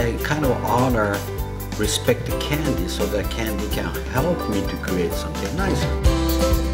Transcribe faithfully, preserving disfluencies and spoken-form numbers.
I kind of honor, respect the candy so that candy can help me to create something nice.